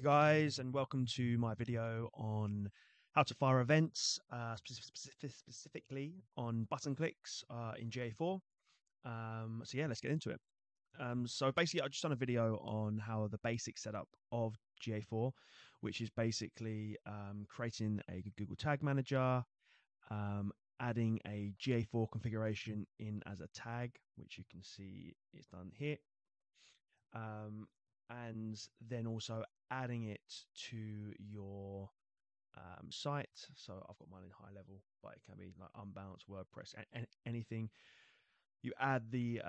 Hey guys, and welcome to my video on how to fire events, specifically on button clicks in GA4. So yeah, let's get into it. So basically, I've just done a video on how the basic setup of GA4, which is basically creating a Google Tag Manager, adding a GA4 configuration in as a tag, which you can see is done here. And then also adding it to your site. So I've got mine in high level, but it can be like Unbounce, WordPress, and anything. You add the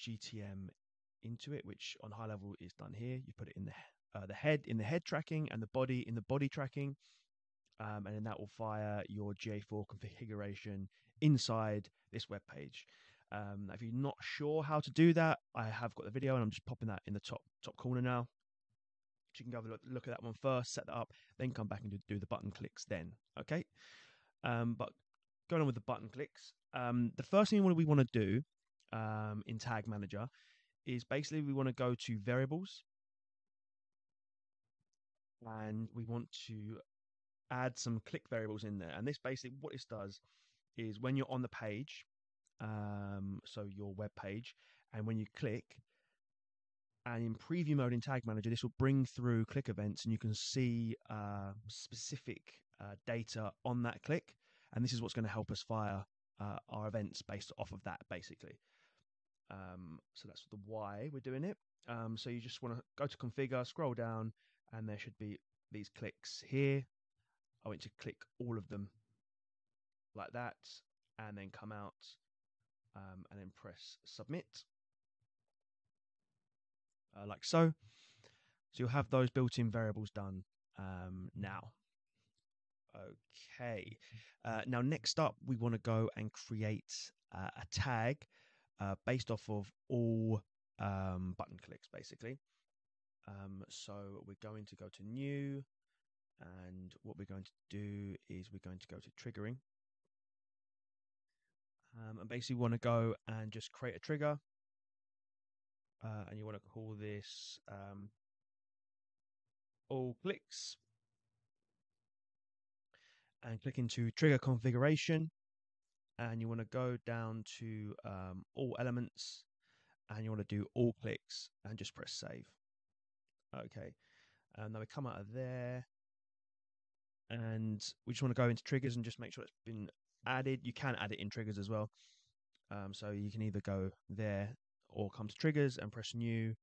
GTM into it, which on high level is done here. You put it in the head tracking, and the body in the body tracking, and then that will fire your GA4 configuration inside this web page. If you're not sure how to do that, I have got the video, and I'm just popping that in the top corner now. You can go have a look at that one first, set that up, then come back and do the button clicks then. Okay, but going on with the button clicks, the first thing we want to do in Tag Manager is basically we want to go to variables, and we want to add some click variables in there. And this basically what this does is when you're on the page, so your web page, and when you click, and in preview mode in Tag Manager, this will bring through click events, and you can see specific data on that click. And this is what's going to help us fire our events based off of that, basically. So that's the why we're doing it. So you just want to go to configure, scroll down, and there should be these clicks here. I went to click all of them like that, and then come out and then press submit. Like so. So you'll have those built-in variables done now. Okay. Now next up, we want to go and create a tag based off of all button clicks, basically. So we're going to go to new, and what we're going to do is we're going to go to triggering. And basically want to go and just create a trigger. And you want to call this all clicks, and click into trigger configuration, and you want to go down to all elements, and you want to do all clicks, and just press save. Okay, and then we come out of there, and we just want to go into triggers and just make sure it's been added. You can add it in triggers as well, so you can either go there or come to triggers and press new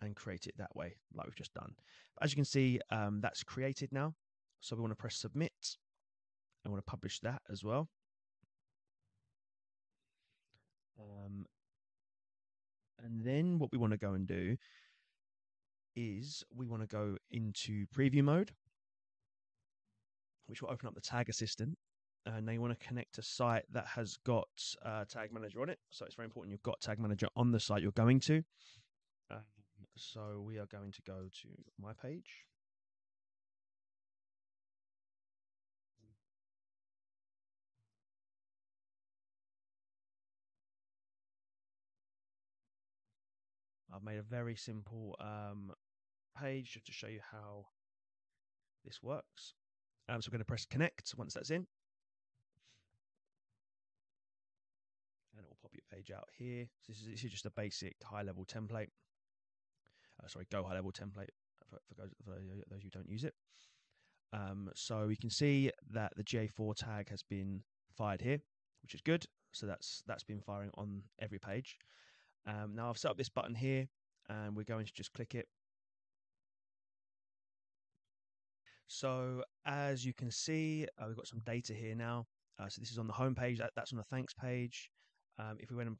and create it that way, like we've just done. But as you can see, that's created now. So we want to press submit, and want to publish that as well. And then what we want to go and do is we want to go into preview mode, which will open up the tag assistant. And now you want to connect a site that has got Tag Manager on it. So it's very important you've got Tag Manager on the site you're going to. So we are going to go to my page. I've made a very simple page just to show you how this works. So we're going to press connect once that's in. And it will pop your page out here. So this is just a basic high-level template. Go high-level template for those who don't use it. So you can see that the GA4 tag has been fired here, which is good. So that's been firing on every page. Now I've set up this button here, and we're going to just click it. So as you can see, we've got some data here now. So this is on the home page. That's on the thanks page. If we went and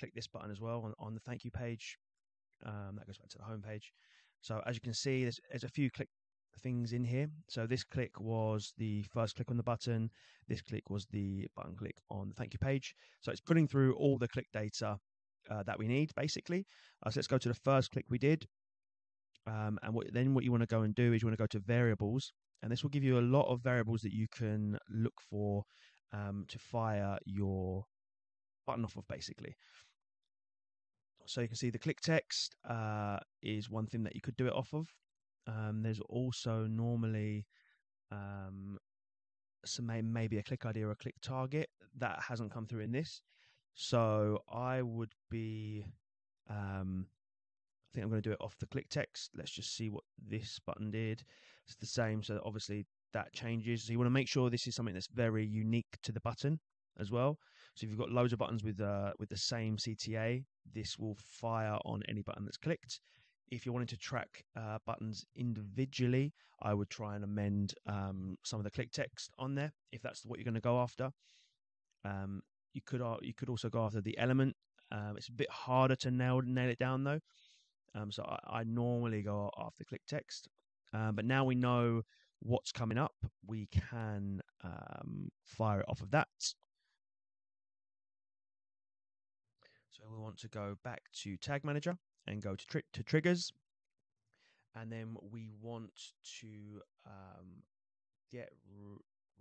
click this button as well on the thank you page, that goes back to the home page. So as you can see, there's a few click things in here. So this click was the first click on the button. This click was the button click on the thank you page. So it's putting through all the click data that we need, basically. So let's go to the first click we did. And what you want to go and do is you want to go to variables, and this will give you a lot of variables that you can look for to fire your button off of, basically. So you can see the click text is one thing that you could do it off of. There's also normally maybe a click idea or a click target that hasn't come through in this. So I would be, I think I'm going to do it off the click text. Let's just see what this button did. It's the same. So obviously that changes. So you want to make sure this is something that's very unique to the button as well. So if you've got loads of buttons with the same CTA, this will fire on any button that's clicked. If you wanted to track buttons individually, I would try and amend some of the click text on there if that's what you're going to go after. You could also go after the element. It's a bit harder to nail it down though. So I normally go after click text. But now we know what's coming up, we can fire it off of that. So we want to go back to Tag Manager and go to triggers, and then we want to get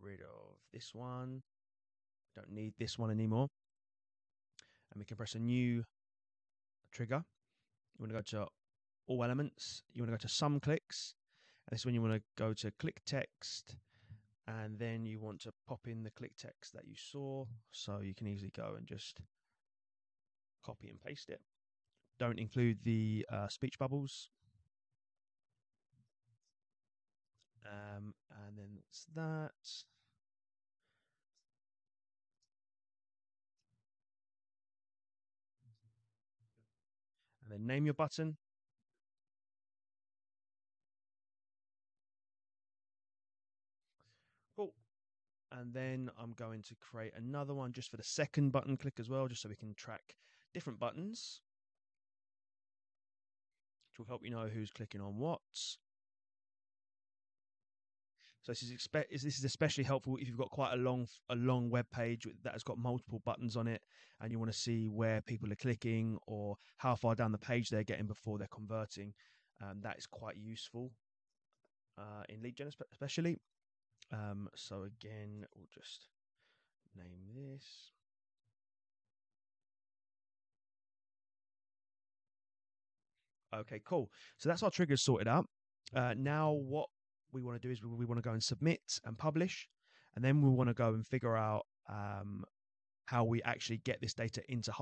rid of this one. Don't need this one anymore, and we can press a new trigger. You want to go to all elements. You want to go to some clicks, and this is when you want to go to click text, and then you want to pop in the click text that you saw. So you can easily go and just copy and paste it. Don't include the speech bubbles. And then it's that. And then name your button. Cool. And then I'm going to create another one just for the second button click as well, just so we can track different buttons. Will help you know who's clicking on what. So this is especially helpful if you've got quite a long web page that has got multiple buttons on it, and you want to see where people are clicking or how far down the page they're getting before they're converting. That is quite useful in lead gen especially. So again, we'll just name this. Okay, cool. So that's our triggers sorted out. Now what we want to do is we want to go and submit and publish, and then we want to go and figure out how we actually get this data into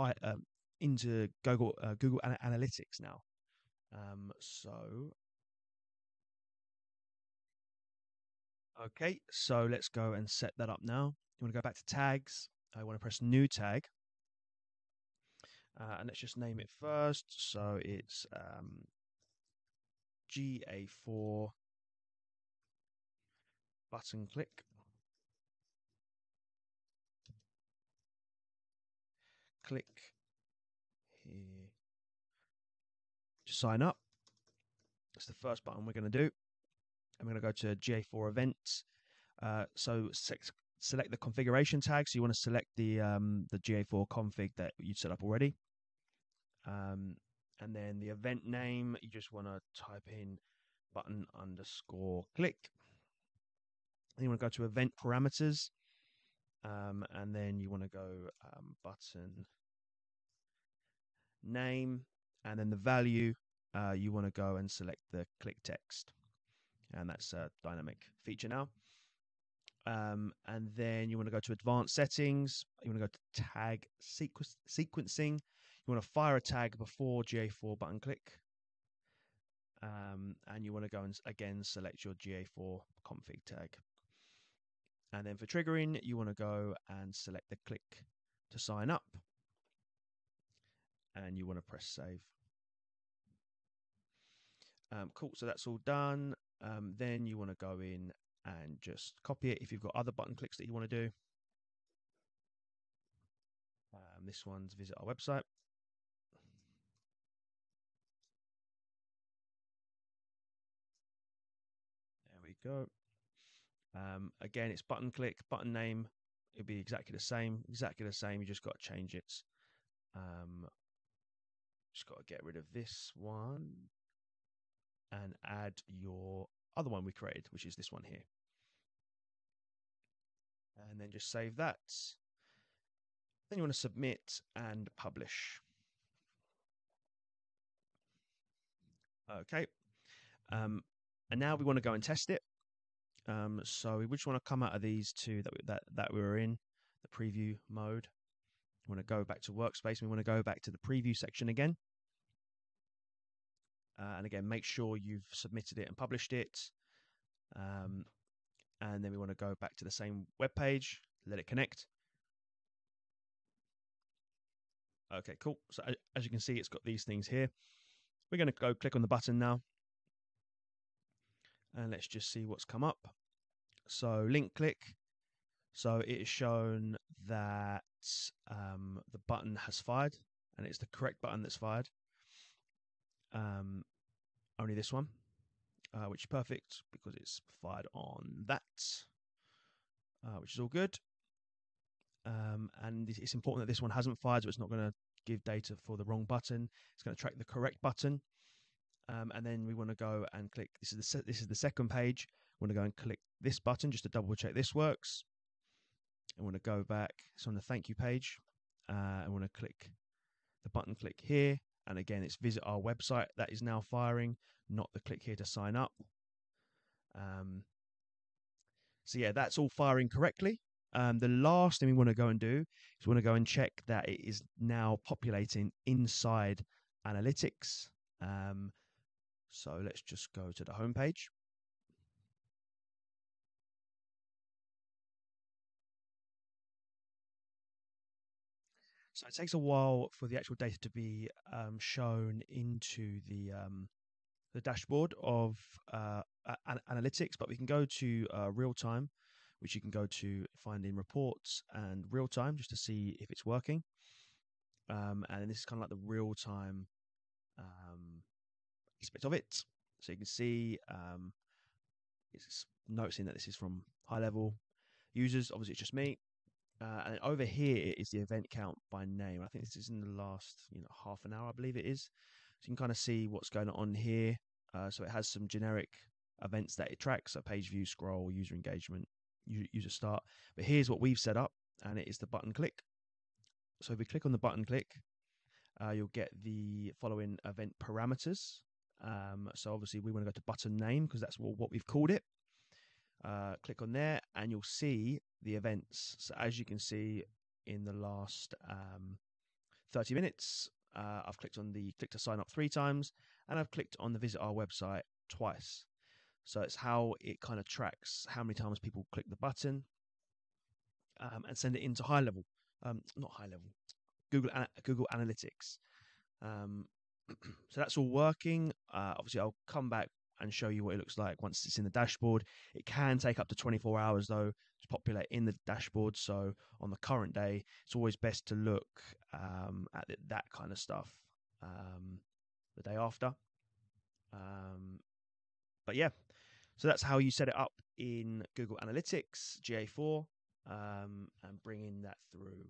Google Analytics now. So let's go and set that up now. You want to go back to tags. I want to press new tag. And let's just name it first. So it's GA4 button click. Click here to sign up. That's the first button we're going to do. I'm going to go to GA4 events. So select the configuration tag. So you want to select the GA4 config that you set up already. And then the event name, you just want to type in button_click. And you want to go to event parameters, and then you want to go button name, and then the value, you want to go and select the click text, and that's a dynamic feature now. And then you want to go to advanced settings. You want to go to tag sequencing. You want to fire a tag before GA4 button click. And you want to go and again select your GA4 config tag. And then for triggering, you want to go and select the click to sign up. And you want to press save. Cool. So that's all done. Then you want to go in and just copy it if you've got other button clicks that you want to do. This one's visit our website. There we go. Again, it's button click, button name. It'll be exactly the same. You just got to change it. Just got to get rid of this one and add your other one we created, which is this one here. And then just save that. Then you want to submit and publish. Okay. And now we want to go and test it. So we just want to come out of these two that we were in, the preview mode. We want to go back to workspace. We want to go back to the preview section again. And again, make sure you've submitted it and published it. And then we want to go back to the same web page, let it connect. Okay, cool. So as you can see, it's got these things here. We're going to go click on the button now. And let's just see what's come up. So link click. So it is shown that the button has fired, and it's the correct button that's fired. Only this one, which is perfect because it's fired on that, which is all good. And it's important that this one hasn't fired, so it's not going to give data for the wrong button. It's going to track the correct button. And then we want to go and click. This is the second page. We want to go and click this button just to double check this works. I want to go back. It's on the thank you page. I want to click the button. Click here, and again, it's visit our website that is now firing, not the click here to sign up. So yeah, that's all firing correctly. The last thing we want to go and do is we want to go and check that it is now populating inside Analytics. So let's just go to the home page. So it takes a while for the actual data to be shown into the dashboard of Analytics, but we can go to real time, which you can go to find in reports and real time just to see if it's working. And this is kind of like the real time aspect of it. So you can see it's noticing that this is from high level users. Obviously, it's just me. And over here is the event count by name. I think this is in the last half an hour, I believe it is. So you can kind of see what's going on here. So it has some generic events that it tracks, so page view, scroll, user engagement, user start. But here's what we've set up, and it is the button click. So if we click on the button click, you'll get the following event parameters. So obviously we want to go to button name because that's what we've called it. Click on there and you'll see the events. So as you can see in the last 30 minutes, I've clicked on the click to sign up 3 times and I've clicked on the visit our website twice. So it's how it kind of tracks how many times people click the button and send it into high level, not high level, Google Analytics. So that's all working. Obviously I'll come back and show you what it looks like once it's in the dashboard. It can take up to 24 hours though to populate in the dashboard. So on the current day, it's always best to look at that kind of stuff the day after. But yeah, so that's how you set it up in Google Analytics GA4 and bring in that through